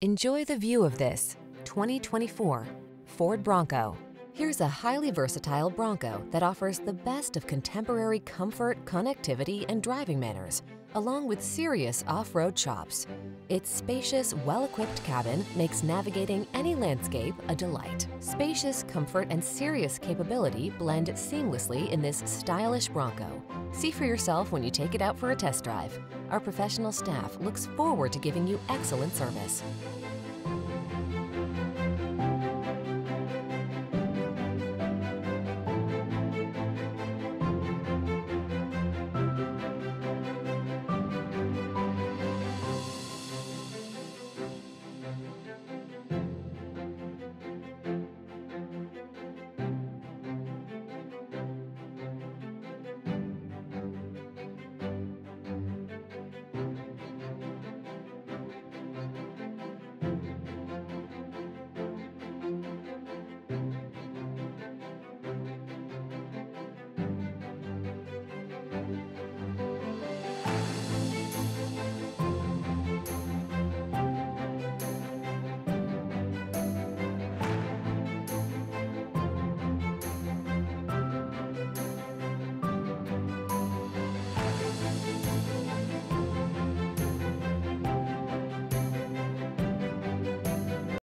Enjoy the view of this 2024 Ford Bronco. Here's a highly versatile Bronco that offers the best of contemporary comfort, connectivity, and driving manners, along with serious off-road chops. Its spacious, well-equipped cabin makes navigating any landscape a delight. Spacious comfort and serious capability blend seamlessly in this stylish Bronco. See for yourself when you take it out for a test drive. Our professional staff looks forward to giving you excellent service.